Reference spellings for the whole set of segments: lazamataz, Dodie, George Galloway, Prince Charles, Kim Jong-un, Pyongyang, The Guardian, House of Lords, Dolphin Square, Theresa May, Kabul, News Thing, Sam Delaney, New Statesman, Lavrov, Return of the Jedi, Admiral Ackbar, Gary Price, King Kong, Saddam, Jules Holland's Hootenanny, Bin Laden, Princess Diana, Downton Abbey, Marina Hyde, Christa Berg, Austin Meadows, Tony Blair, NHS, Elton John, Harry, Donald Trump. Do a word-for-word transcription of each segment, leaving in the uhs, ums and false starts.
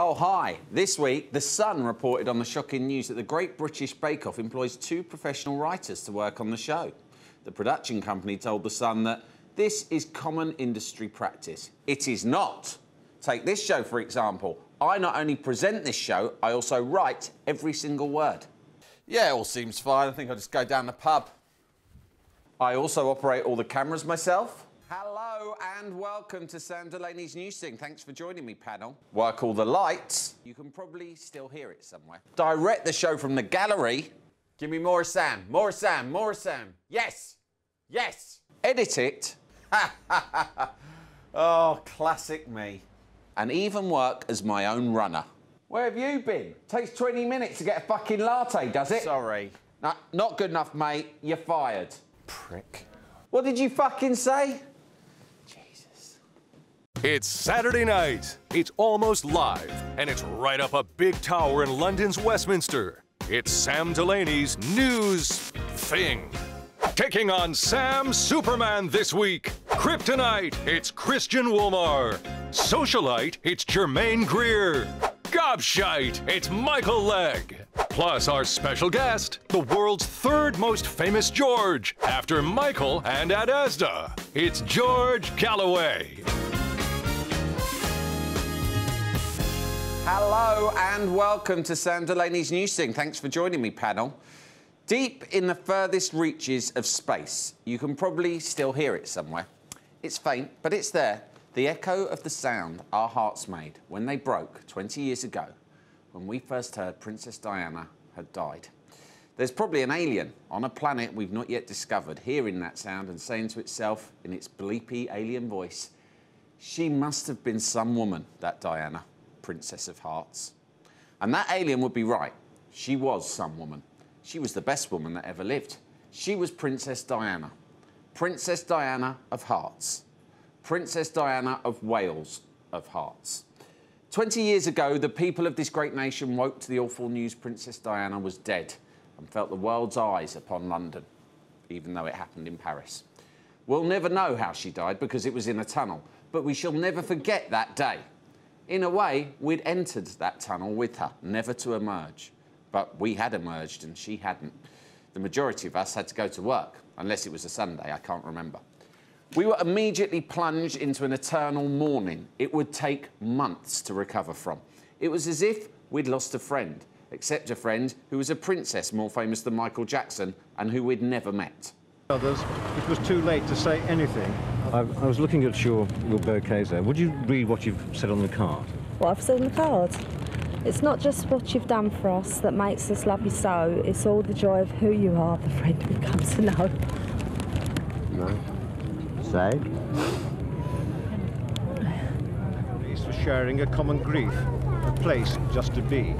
Oh, hi. This week, The Sun reported on the shocking news that the Great British Bake Off employs two professional writers to work on the show. The production company told The Sun that this is common industry practice. It is not. Take this show, for example. I not only present this show, I also write every single word. Yeah, it all seems fine. I think I'll just go down the pub. I also operate all the cameras myself. Hello and welcome to Sam Delaney's news thing. Thanks for joining me, panel. Work all the lights. You can probably still hear it somewhere. Direct the show from the gallery. Give me more Sam, more Sam, more Sam. Yes, yes. Edit it. Ha, ha, ha, ha. Oh, classic me. And even work as my own runner. Where have you been? Takes twenty minutes to get a fucking latte, does it? Sorry. No, not good enough, mate. You're fired. Prick. What did you fucking say? It's Saturday night, it's almost live, and it's right up a big tower in London's Westminster. It's Sam Delaney's news thing. Taking on Sam Superman this week. Kryptonite, it's Christian Wolmar. Socialite, it's Germaine Greer. Gobshite, it's Michael Legge. Plus our special guest, the world's third most famous George, after Michael and at Asda. It's George Galloway. Hello and welcome to Sam Delaney's news thing. Thanks for joining me, panel. Deep in the furthest reaches of space, you can probably still hear it somewhere. It's faint, but it's there. The echo of the sound our hearts made when they broke twenty years ago, when we first heard Princess Diana had died. There's probably an alien on a planet we've not yet discovered hearing that sound and saying to itself in its bleepy alien voice, she must have been some woman, that Diana. Princess of Hearts. And that alien would be right. She was some woman. She was the best woman that ever lived. She was Princess Diana. Princess Diana of Hearts. Princess Diana of Wales of Hearts. Twenty years ago, the people of this great nation woke to the awful news Princess Diana was dead and felt the world's eyes upon London, even though it happened in Paris. We'll never know how she died because it was in a tunnel, but we shall never forget that day. In a way, we'd entered that tunnel with her, never to emerge. But we had emerged and she hadn't. The majority of us had to go to work, unless it was a Sunday, I can't remember. We were immediately plunged into an eternal mourning. It would take months to recover from. It was as if we'd lost a friend, except a friend who was a princess more famous than Michael Jackson and who we'd never met. Others, it was too late to say anything. I, I was looking at your, your bouquets there. Would you read what you've said on the card? What I've said on the card? It's not just what you've done for us that makes us love you so, it's all the joy of who you are, the friend we come to know. No. Say? It's for sharing a common grief, a place just to be.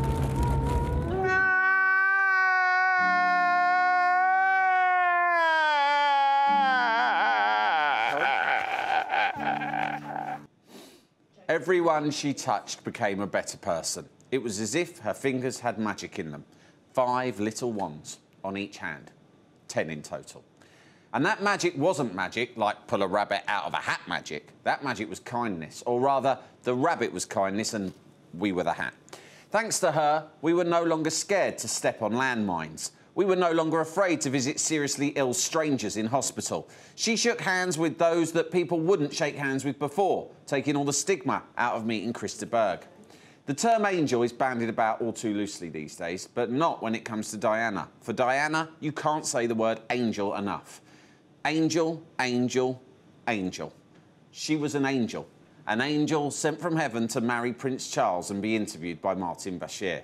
Everyone she touched became a better person. It was as if her fingers had magic in them. Five little wands on each hand. Ten in total. And that magic wasn't magic, like pull a rabbit out of a hat magic. That magic was kindness, or rather, the rabbit was kindness and we were the hat. Thanks to her, we were no longer scared to step on landmines. We were no longer afraid to visit seriously ill strangers in hospital. She shook hands with those that people wouldn't shake hands with before, taking all the stigma out of meeting Christa Berg. The term angel is bandied about all too loosely these days, but not when it comes to Diana. For Diana, you can't say the word angel enough. Angel, angel, angel. She was an angel. An angel sent from heaven to marry Prince Charles and be interviewed by Martin Bashir.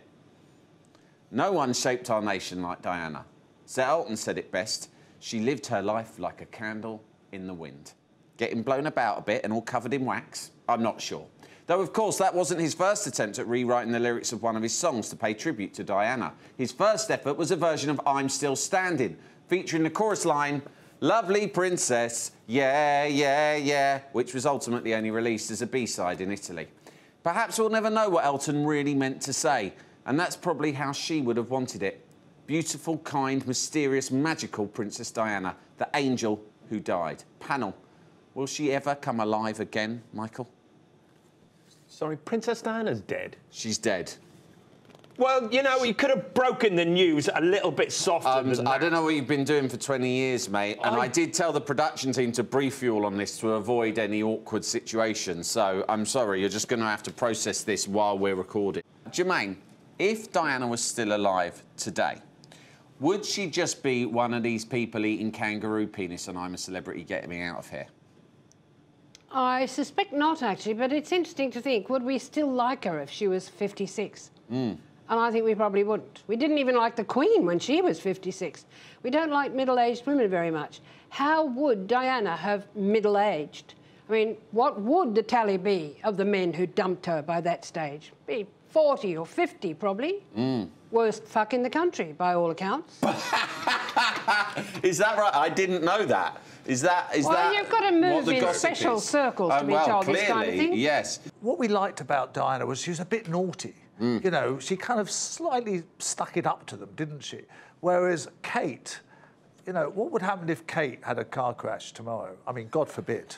No one shaped our nation like Diana. Sir Elton said it best, she lived her life like a candle in the wind. Getting blown about a bit and all covered in wax? I'm not sure. Though, of course, that wasn't his first attempt at rewriting the lyrics of one of his songs to pay tribute to Diana. His first effort was a version of I'm Still Standing, featuring the chorus line, "Lovely Princess, yeah, yeah, yeah," which was ultimately only released as a B-side in Italy. Perhaps we'll never know what Elton really meant to say. And that's probably how she would have wanted it. Beautiful, kind, mysterious, magical Princess Diana, the angel who died. Panel, will she ever come alive again, Michael? Sorry, Princess Diana's dead? She's dead. Well, you know, you could have broken the news a little bit softer um, than that. I don't know what you've been doing for twenty years, mate, and I... I did tell the production team to brief you all on this to avoid any awkward situations, so I'm sorry, you're just going to have to process this while we're recording. Germaine, if Diana was still alive today, would she just be one of these people eating kangaroo penis and I'm a celebrity, get me out of here? I suspect not, actually, but it's interesting to think, would we still like her if she was fifty-six? Mm. And I think we probably wouldn't. We didn't even like the Queen when she was fifty-six. We don't like middle-aged women very much. How would Diana have middle-aged? I mean, what would the tally be of the men who dumped her by that stage? Be forty or fifty, probably. Mm. Worst fuck in the country, by all accounts. Is that right? I didn't know that. Is that is well, that? Well, you've got to move in special is? circles um, to be well, told clearly, this kind of thing. Yes. What we liked about Diana was she was a bit naughty. Mm. You know, she kind of slightly stuck it up to them, didn't she? Whereas Kate, you know, what would happen if Kate had a car crash tomorrow? I mean, God forbid.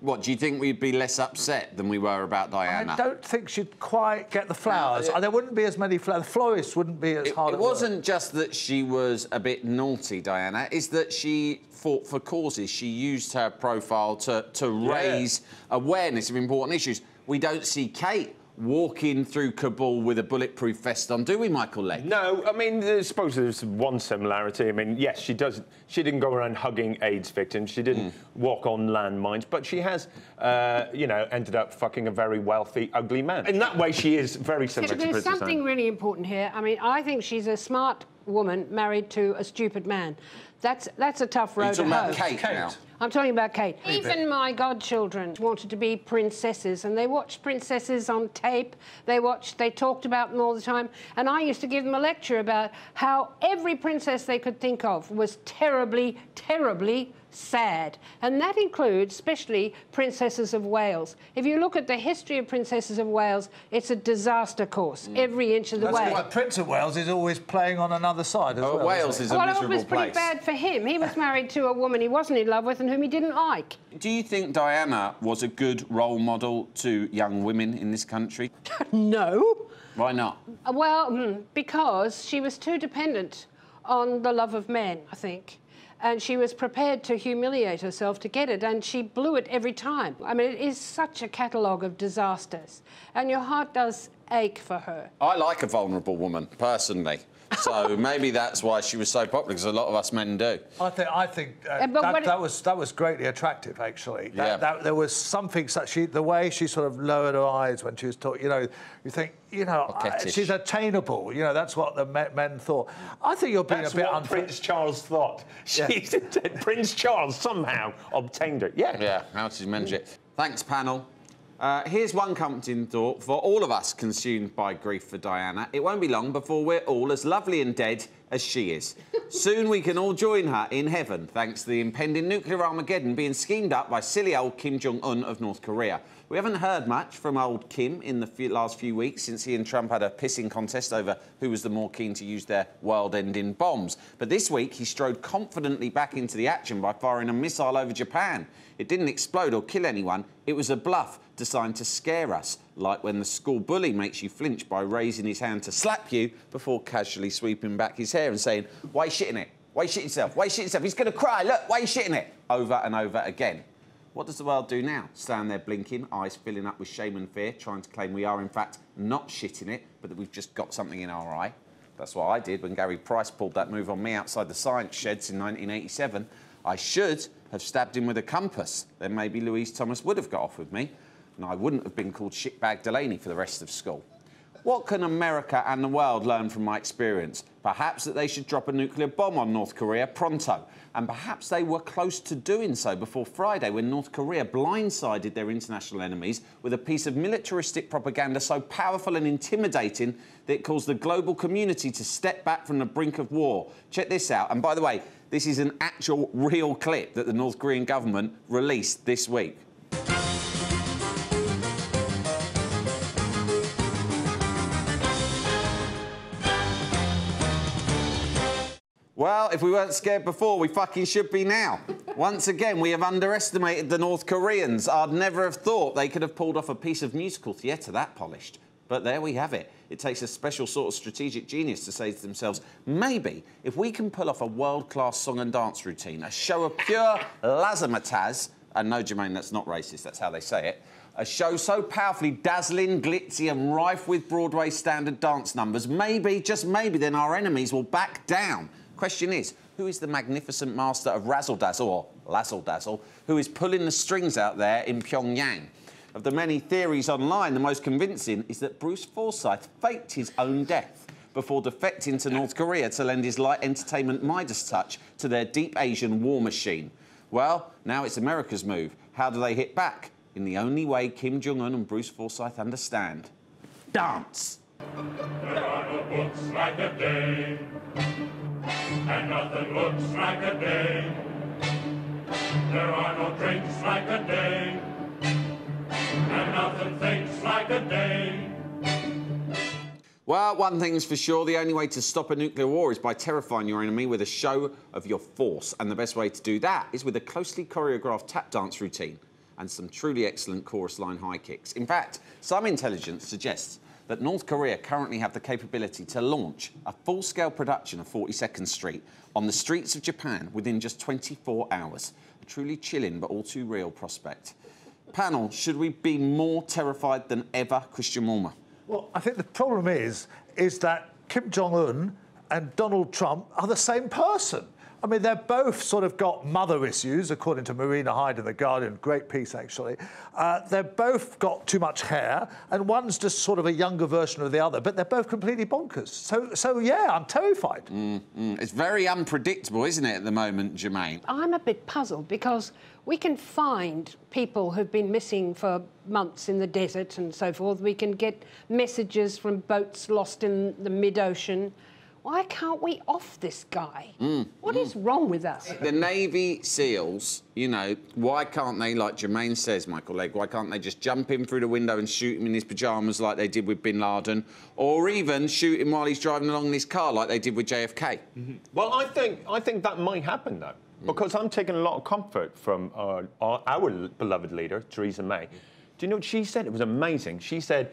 What, do you think we'd be less upset than we were about Diana? I don't think she'd quite get the flowers. No, it... There wouldn't be as many flowers. The florists wouldn't be as it, hard It wasn't work. just that she was a bit naughty, Diana. It's that she fought for causes. She used her profile to, to yeah. raise awareness of important issues. We don't see Kate walking through Kabul with a bulletproof vest on, do we, Michael Legge? No, I mean, I suppose there's one similarity. I mean, yes, she does. She didn't go around hugging AIDS victims. She didn't mm. walk on landmines, but she has, uh, you know, ended up fucking a very wealthy, ugly man. In that way, she is very similar yeah, to Princess Diana. There's something really important here. I mean, I think she's a smart woman married to a stupid man. That's that's a tough road to hoe. You're talking about Kate now. I'm talking about Kate. Even my godchildren wanted to be princesses, and they watched princesses on tape. They watched, they talked about them all the time, and I used to give them a lecture about how every princess they could think of was terribly, terribly sad, and that includes especially princesses of Wales. If you look at the history of princesses of Wales, it's a disaster course, mm. every inch of the way. That's why Prince of Wales is always playing on another side as oh, well. Wales is a miserable place. Well, it was pretty bad for him. He was married to a woman he wasn't in love with and whom he didn't like. Do you think Diana was a good role model to young women in this country? No. Why not? Well, because she was too dependent on the love of men, I think. And she was prepared to humiliate herself to get it, and she blew it every time. I mean, it is such a catalogue of disasters, and your heart does ache for her. I like a vulnerable woman, personally, so maybe that's why she was so popular, because a lot of us men do. I think, I think uh, that, that, it... that, was, that was greatly attractive, actually. That, yeah. that, there was something, such, she, the way she sort of lowered her eyes when she was talking, you know, you think, you know, I, she's attainable. You know, that's what the me men thought. I think you're being that's a bit unfair. Prince Charles thought. Yeah. She, Prince Charles somehow obtained it. Yeah. Yeah, how did you manage it? Thanks, panel. Uh, here's one comforting thought for all of us consumed by grief for Diana. It won't be long before we're all as lovely and dead as she is. Soon we can all join her in heaven, thanks to the impending nuclear Armageddon being schemed up by silly old Kim Jong-un of North Korea. We haven't heard much from old Kim in the few, last few weeks since he and Trump had a pissing contest over who was the more keen to use their world-ending bombs. But this week he strode confidently back into the action by firing a missile over Japan. It didn't explode or kill anyone. It was a bluff designed to scare us, like when the school bully makes you flinch by raising his hand to slap you before casually sweeping back his hair and saying, "Why are you shitting it? Why are you shitting yourself? Why are you shitting yourself? He's going to cry. Look, why are you shitting it?" Over and over again. What does the world do now? Stand there blinking, eyes filling up with shame and fear, trying to claim we are, in fact, not shitting it, but that we've just got something in our eye. That's what I did when Gary Price pulled that move on me outside the science sheds in nineteen eighty-seven. I should have stabbed him with a compass. Then maybe Louise Thomas would have got off with me, and I wouldn't have been called shitbag Delaney for the rest of school. What can America and the world learn from my experience? Perhaps that they should drop a nuclear bomb on North Korea pronto. And perhaps they were close to doing so before Friday, when North Korea blindsided their international enemies with a piece of militaristic propaganda so powerful and intimidating that it caused the global community to step back from the brink of war. Check this out. And by the way, this is an actual real clip that the North Korean government released this week. Well, if we weren't scared before, we fucking should be now. Once again, we have underestimated the North Koreans. I'd never have thought they could have pulled off a piece of musical theatre that polished. But there we have it. It takes a special sort of strategic genius to say to themselves, maybe if we can pull off a world-class song and dance routine, a show of pure lazamataz, and no, Germaine, that's not racist, that's how they say it, a show so powerfully dazzling, glitzy and rife with Broadway standard dance numbers, maybe, just maybe, then our enemies will back down. Question is, who is the magnificent master of razzle-dazzle, or lazzle-dazzle, who is pulling the strings out there in Pyongyang? Of the many theories online, the most convincing is that Bruce Forsyth faked his own death before defecting to North Korea to lend his light entertainment Midas touch to their deep Asian war machine. Well, now it's America's move. How do they hit back? In the only way Kim Jong-un and Bruce Forsyth understand. Dance! There are no books like a day, and nothing looks like a day. There are no drinks like a day, and nothing thinks like a day. Well, one thing's for sure, the only way to stop a nuclear war is by terrifying your enemy with a show of your force. And the best way to do that is with a closely choreographed tap dance routine and some truly excellent chorus line high kicks. In fact, some intelligence suggests that North Korea currently have the capability to launch a full-scale production of forty-second street on the streets of Japan within just twenty-four hours. A truly chilling but all too real prospect. Panel, should we be more terrified than ever, Christian Wolmar? Well, I think the problem is, is that Kim Jong-un and Donald Trump are the same person. I mean, they've both sort of got mother issues, according to Marina Hyde in The Guardian. Great piece, actually. Uh, they've both got too much hair, and one's just sort of a younger version of the other, but they're both completely bonkers. So, so yeah, I'm terrified. Mm, mm. It's very unpredictable, isn't it, at the moment, Germaine? I'm a bit puzzled, because we can find people who've been missing for months in the desert and so forth. We can get messages from boats lost in the mid-ocean. Why can't we off this guy? Mm, what mm. is wrong with us? The Navy Seals, you know, why can't they, like Germaine says, Michael Legge, why can't they just jump in through the window and shoot him in his pyjamas like they did with Bin Laden, or even shoot him while he's driving along in his car like they did with J F K? Mm-hmm. Well, I think, I think that might happen, though, mm. because I'm taking a lot of comfort from our, our, our beloved leader, Theresa May. Mm. Do you know what she said? It was amazing. She said,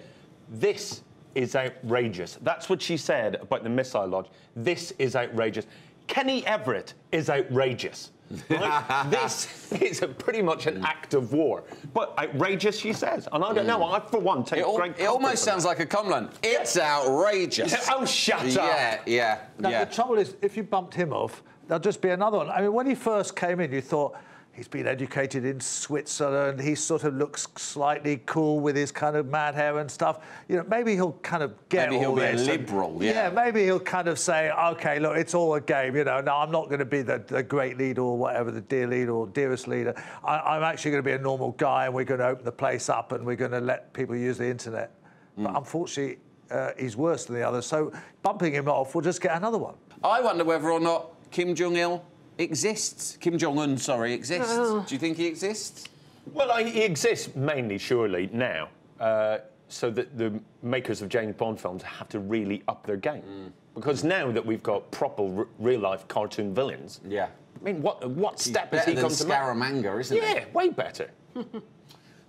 this is outrageous. That's what she said about the missile launch. This is outrageous. Kenny Everett is outrageous. Right? This is a, pretty much an act of war. But outrageous, she says. And I don't mm. know, I, for one, take it al great It almost sounds that. like a comlan. It's yeah. outrageous. Yeah. Oh, shut up. Yeah, yeah, now, yeah. The trouble is, if you bumped him off, there'll just be another one. I mean, when he first came in, you thought, he's been educated in Switzerland. He sort of looks slightly cool with his kind of mad hair and stuff. You know, maybe he'll kind of get maybe all this. Maybe he'll be a liberal, yeah. Yeah, maybe he'll kind of say, OK, look, it's all a game, you know. No, I'm not going to be the, the great leader or whatever, the dear leader or dearest leader. I, I'm actually going to be a normal guy, and we're going to open the place up and we're going to let people use the internet. Mm. But unfortunately, uh, he's worse than the others. So bumping him off, we'll just get another one. I wonder whether or not Kim Jong-il exists. Kim Jong-un, sorry, exists. Oh. Do you think he exists? Well, I, he exists mainly, surely, now, uh, so that the makers of James Bond films have to really up their game. Mm. Because now that we've got proper real-life cartoon villains... Yeah. I mean, what, what step has he come to make? Scaramanga, isn't he? Yeah, way better.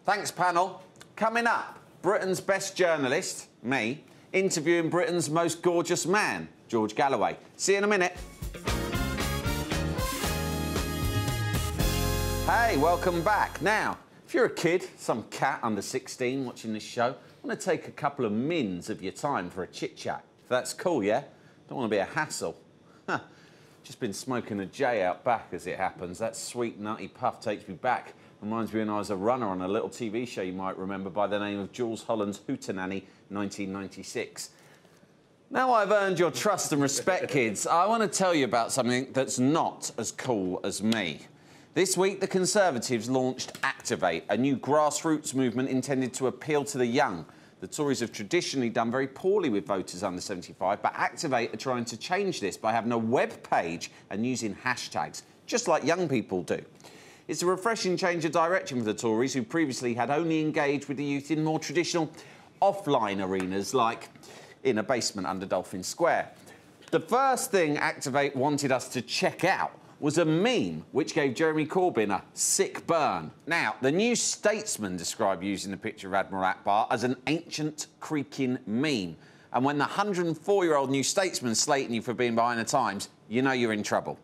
Thanks, panel. Coming up, Britain's best journalist, me, interviewing Britain's most gorgeous man, George Galloway. See you in a minute. Hey, welcome back. Now, if you're a kid, some cat under sixteen watching this show, I want to take a couple of mins of your time for a chit-chat. If that's cool, yeah? Don't want to be a hassle. Huh. Just been smoking a J out back, as it happens. That sweet, nutty puff takes me back. Reminds me when I was a runner on a little T V show you might remember by the name of Jules Holland's Hootenanny, nineteen ninety-six. Now I've earned your trust and respect, kids, I want to tell you about something that's not as cool as me. This week, the Conservatives launched Activate, a new grassroots movement intended to appeal to the young. The Tories have traditionally done very poorly with voters under seventy-five, but Activate are trying to change this by having a web page and using hashtags, just like young people do. It's a refreshing change of direction for the Tories, who previously had only engaged with the youth in more traditional offline arenas, like in a basement under Dolphin Square. The first thing Activate wanted us to check out was a meme which gave Jeremy Corbyn a sick burn. Now, the New Statesman described using the picture of Admiral Ackbar as an ancient, creaking meme. And when the one hundred and four-year-old New Statesman's slating you for being behind the times, you know you're in trouble.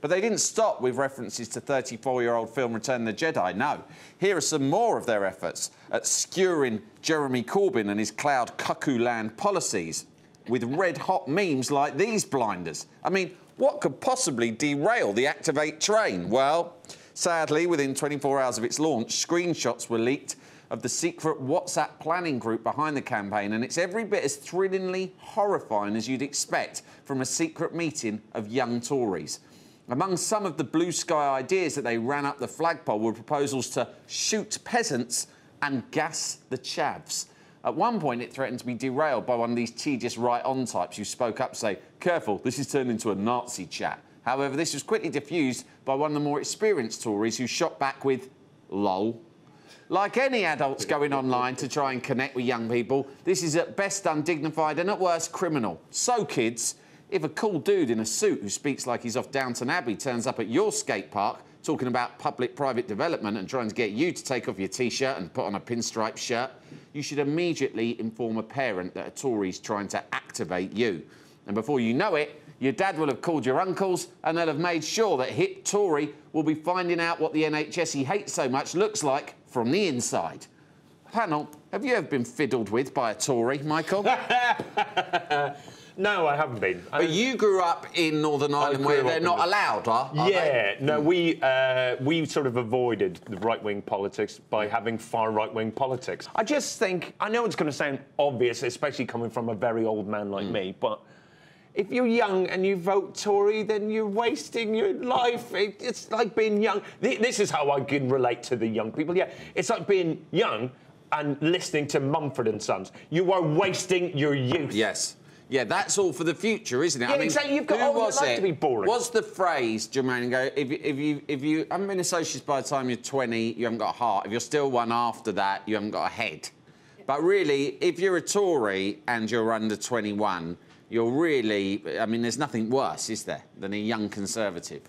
But they didn't stop with references to thirty-four-year-old film Return of the Jedi, no. Here are some more of their efforts at skewering Jeremy Corbyn and his cloud cuckoo land policies with red-hot memes like these blinders. I mean, what could possibly derail the Activate train? Well, sadly, within twenty-four hours of its launch, screenshots were leaked of the secret WhatsApp planning group behind the campaign, and it's every bit as thrillingly horrifying as you'd expect from a secret meeting of young Tories. Among some of the blue sky ideas that they ran up the flagpole were proposals to shoot peasants and gas the chavs. At one point, it threatened to be derailed by one of these tedious right-on types who spoke up, say, "Careful, this has turned into a Nazi chat." However, this was quickly diffused by one of the more experienced Tories who shot back with, "Lol." Like any adults going online to try and connect with young people, this is at best undignified and at worst criminal. So, kids, if a cool dude in a suit who speaks like he's off Downton Abbey turns up at your skate park talking about public-private development and trying to get you to take off your T-shirt and put on a pinstripe shirt, you should immediately inform a parent that a Tory's trying to activate you. And before you know it, your dad will have called your uncles and they'll have made sure that hip Tory will be finding out what the N H S he hates so much looks like from the inside. Panel, have you ever been fiddled with by a Tory, Michael? No, I haven't been. I but you grew up in Northern Ireland where they're not allowed, are, are yeah, they? No, we, uh, we sort of avoided the right-wing politics by having far right-wing politics. I just think, I know it's going to sound obvious, especially coming from a very old man like mm. me, but if you're young and you vote Tory, then you're wasting your life. It, it's like being young. This is how I can relate to the young people, yeah. It's like being young and listening to Mumford and Sons. You are wasting your youth. Yes. Yeah, that's all for the future, isn't it? Yeah, I mean, exactly. You've got all your life to be boring. Was the phrase, Germaine, go, if, if you if you haven't been a socialist by the time you're twenty, you haven't got a heart. If you're still one after that, you haven't got a head. Yeah. But really, if you're a Tory and you're under twenty-one, you're really... I mean, there's nothing worse, is there, than a young Conservative?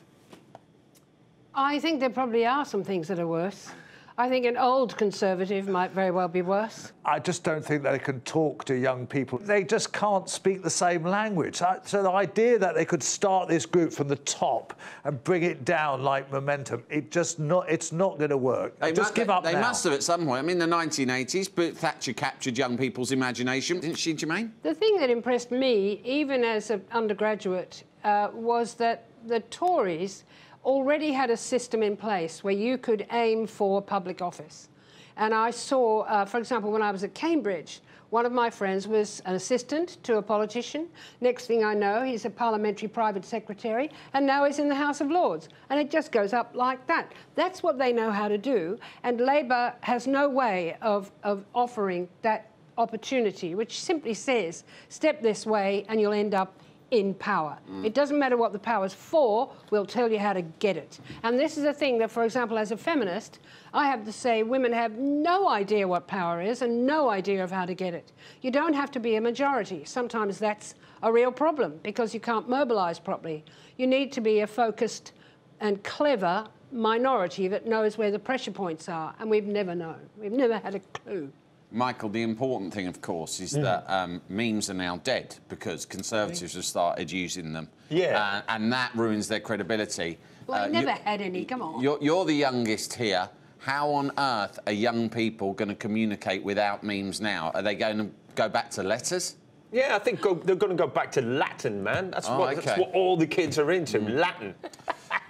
I think there probably are some things that are worse. I think an old Conservative might very well be worse. I just don't think they can talk to young people. They just can't speak the same language. So the idea that they could start this group from the top and bring it down like momentum, it just not, it's not going to work. They just must, give up They now. must have at some point. I mean, in the nineteen eighties, but Thatcher captured young people's imagination, didn't she, Germaine? The thing that impressed me, even as an undergraduate, uh, was that the Tories already had a system in place where you could aim for public office. And I saw, uh, for example, when I was at Cambridge, one of my friends was an assistant to a politician. Next thing I know, he's a parliamentary private secretary, and now he's in the House of Lords. And it just goes up like that. That's what they know how to do, and Labour has no way of, of offering that opportunity, which simply says, step this way and you'll end up in power. Mm. It doesn't matter what the power's for, we'll tell you how to get it. And this is a thing that, for example, as a feminist, I have to say women have no idea what power is and no idea of how to get it. You don't have to be a majority. Sometimes that's a real problem because you can't mobilise properly. You need to be a focused and clever minority that knows where the pressure points are, and we've never known. We've never had a clue. Michael, the important thing, of course, is mm. that um, memes are now dead because Conservatives have started using them. Yeah. Uh, and that ruins their credibility. Well, I uh, never had any, come on. You're, you're the youngest here. How on earth are young people going to communicate without memes now? Are they going to go back to letters? Yeah, I think go, they're going to go back to Latin, man. That's, oh, what, okay. that's what all the kids are into, mm. Latin.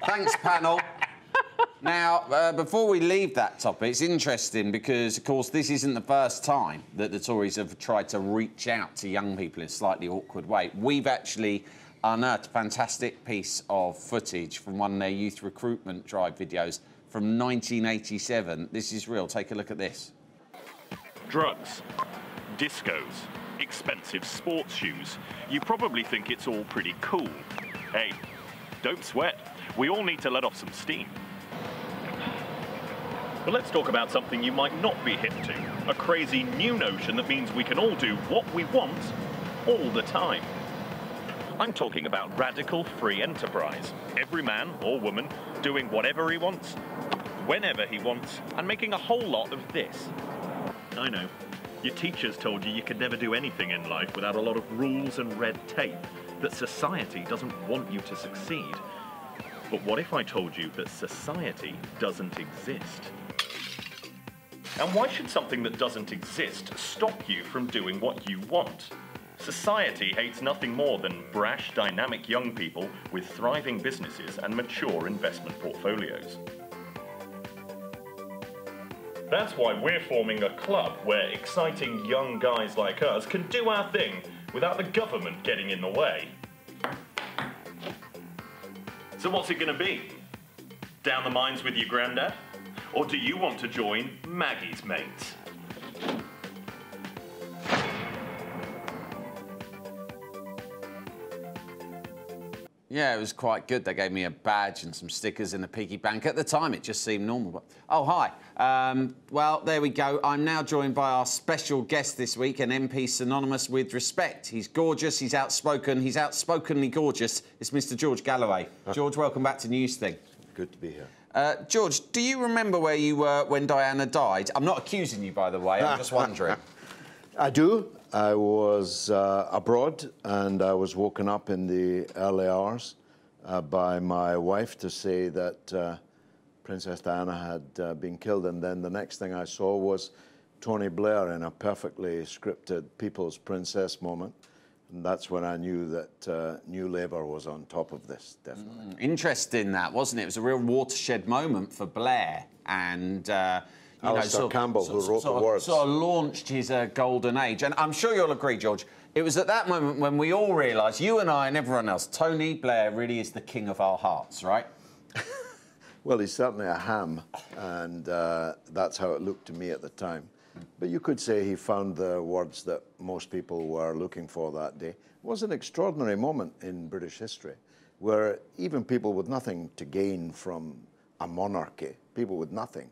Thanks, panel. Now, uh, before we leave that topic, it's interesting because, of course, this isn't the first time that the Tories have tried to reach out to young people in a slightly awkward way. We've actually unearthed a fantastic piece of footage from one of their youth recruitment drive videos from nineteen eighty-seven. This is real. Take a look at this. Drugs, discos, expensive sports shoes. You probably think it's all pretty cool. Hey, don't sweat. We all need to let off some steam. But let's talk about something you might not be hip to, a crazy new notion that means we can all do what we want all the time. I'm talking about radical free enterprise. Every man or woman doing whatever he wants, whenever he wants, and making a whole lot of this. I know. Your teachers told you you could never do anything in life without a lot of rules and red tape, that society doesn't want you to succeed. But what if I told you that society doesn't exist? And why should something that doesn't exist stop you from doing what you want? Society hates nothing more than brash, dynamic young people with thriving businesses and mature investment portfolios. That's why we're forming a club where exciting young guys like us can do our thing without the government getting in the way. So what's it gonna be? Down the mines with your granddad? Or do you want to join Maggie's mates? Yeah, it was quite good. They gave me a badge and some stickers in the piggy bank. At the time, it just seemed normal. But... oh, hi. Um, well, there we go. I'm now joined by our special guest this week, an M P synonymous with respect. He's gorgeous, he's outspoken, he's outspokenly gorgeous. It's Mister George Galloway. George, welcome back to Newsthing. Good to be here. Uh, George, do you remember where you were when Diana died? I'm not accusing you, by the way. I'm just wondering. I do. I was uh, abroad, and I was woken up in the early hours uh, by my wife to say that uh, Princess Diana had uh, been killed, and then the next thing I saw was Tony Blair in a perfectly scripted People's Princess moment, and that's when I knew that uh, New Labour was on top of this, definitely. Mm, interesting that, wasn't it? It was a real watershed moment for Blair, and... Uh, You Alistair know, sort of, Campbell, sort of, who wrote sort of, the words. Sort of launched his uh, golden age. And I'm sure you'll agree, George, it was at that moment when we all realised, you and I and everyone else, Tony Blair really is the king of our hearts, right? Well, he's certainly a ham, and uh, that's how it looked to me at the time. But you could say he found the words that most people were looking for that day. It was an extraordinary moment in British history, where even people with nothing to gain from a monarchy, people with nothing,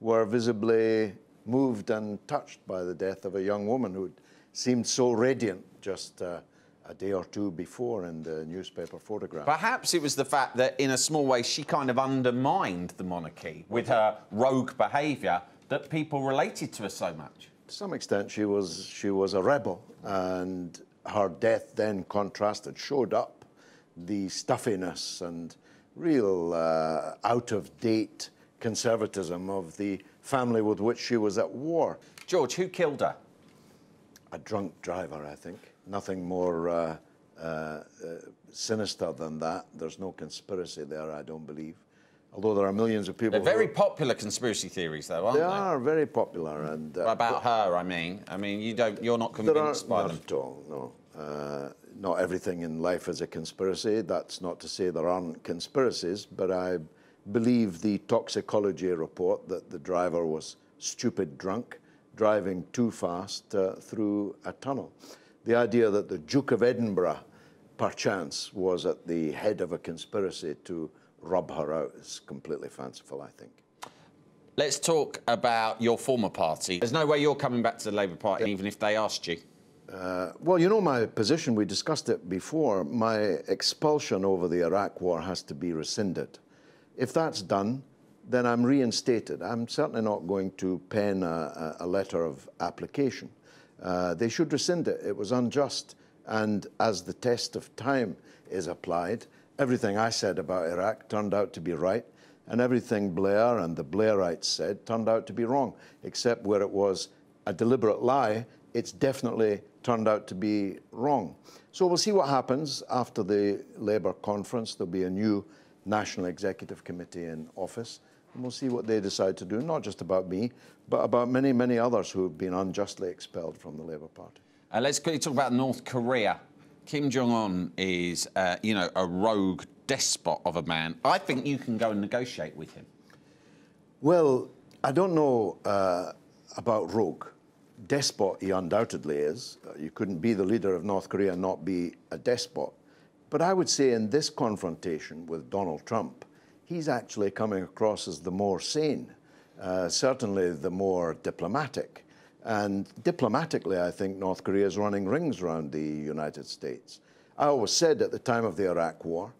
were visibly moved and touched by the death of a young woman who seemed so radiant just uh, a day or two before in the newspaper photograph. Perhaps it was the fact that, in a small way, she kind of undermined the monarchy with her rogue behaviour that people related to her so much. To some extent, she was, she was a rebel, and her death then contrasted, showed up the stuffiness and real uh, out-of-date conservatism of the family with which she was at war. George, who killed her? A drunk driver, I think. Nothing more uh, uh, uh, sinister than that. There's no conspiracy there, I don't believe. Although there are millions of people... They're very who... popular conspiracy theories, though, aren't they? They are very popular. And uh, about her, I mean. I mean, you don't, you're not convinced by them. Not at all, no. Uh, not everything in life is a conspiracy. That's not to say there aren't conspiracies, but I... believe the toxicology report that the driver was stupid drunk, driving too fast uh, through a tunnel. The idea that the Duke of Edinburgh, perchance, was at the head of a conspiracy to rub her out is completely fanciful, I think. Let's talk about your former party. There's no way you're coming back to the Labour Party, yeah. Even if they asked you. Uh, well, you know my position, we discussed it before. My expulsion over the Iraq War has to be rescinded. If that's done, then I'm reinstated. I'm certainly not going to pen a, a letter of application. Uh, they should rescind it. It was unjust. And as the test of time is applied, everything I said about Iraq turned out to be right, and everything Blair and the Blairites said turned out to be wrong, except where it was a deliberate lie, it's definitely turned out to be wrong. So we'll see what happens after the Labour conference. There'll be a new National Executive Committee in office, and we'll see what they decide to do, not just about me, but about many, many others who have been unjustly expelled from the Labour Party. Uh, let's quickly talk about North Korea. Kim Jong-un is, uh, you know, a rogue despot of a man. I think you can go and negotiate with him. Well, I don't know uh, about rogue. Despot he undoubtedly is. Uh, you couldn't be the leader of North Korea and not be a despot. But I would say in this confrontation with Donald Trump, he's actually coming across as the more sane, uh, certainly the more diplomatic. And diplomatically, I think North Korea is running rings around the United States. I always said at the time of the Iraq War,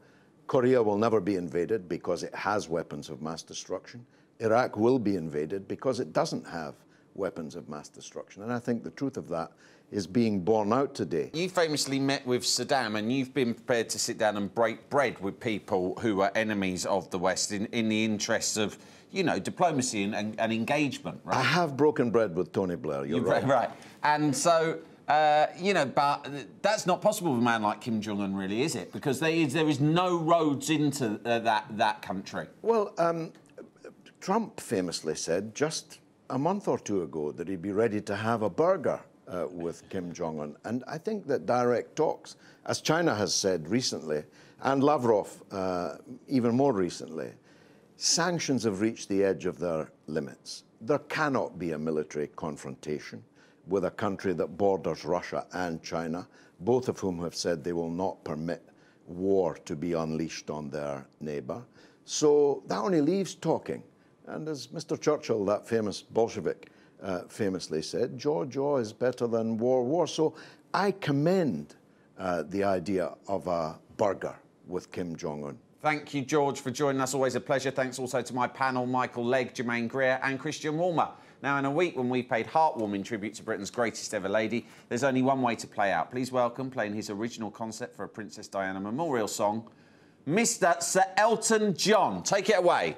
Korea will never be invaded because it has weapons of mass destruction. Iraq will be invaded because it doesn't have weapons of mass destruction. And I think the truth of that is being borne out today. You famously met with Saddam, and you've been prepared to sit down and break bread with people who are enemies of the West in, in the interests of, you know, diplomacy and, and, and engagement, right? I have broken bread with Tony Blair, you're, you're right. Right. And so... Uh, you know, but that's not possible with a man like Kim Jong-un, really, is it? Because there is, there is no roads into uh, that, that country. Well, um, Trump famously said just a month or two ago that he'd be ready to have a burger uh, with Kim Jong-un. And I think that direct talks, as China has said recently, and Lavrov uh, even more recently, sanctions have reached the edge of their limits. There cannot be a military confrontation with a country that borders Russia and China, both of whom have said they will not permit war to be unleashed on their neighbour. So that only leaves talking. And as Mister Churchill, that famous Bolshevik, uh, famously said, jaw, jaw is better than war, war. So I commend uh, the idea of a burger with Kim Jong-un. Thank you, George, for joining us. Always a pleasure. Thanks also to my panel, Michael Legge, Germaine Greer and Christian Wolmar. Now, in a week when we paid heartwarming tribute to Britain's greatest ever lady, there's only one way to play out. Please welcome, playing his original concept for a Princess Diana memorial song, Mister Sir Elton John. Take it away.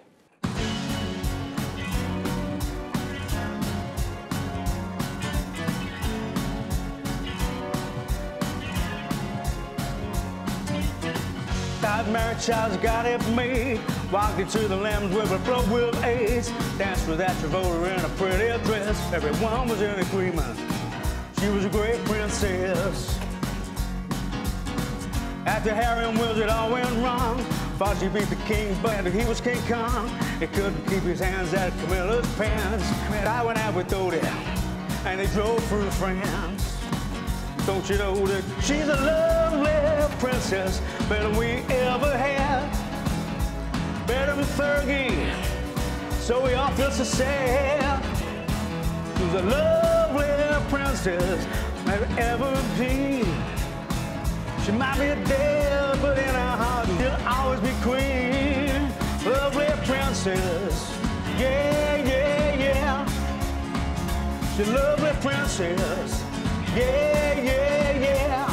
That married child's got it made. Walked into the lambs with a flow-wheel ace. Danced with that Travolta in a pretty dress. Everyone was in agreement. She was a great princess. After Harry and Wills, it all went wrong. Thought she beat the king, but he was King Kong. He couldn't keep his hands out of Camilla's pants. And I went out with Dodie, and they drove through France. Don't you know that she's a lovely princess, better than we ever had, better than Fergie, so we all feel so sad. She's a lovely princess, never ever be. She might be dead, but in her heart she'll always be queen. Lovely princess, yeah, yeah, yeah. She's a lovely princess, yeah, yeah, yeah.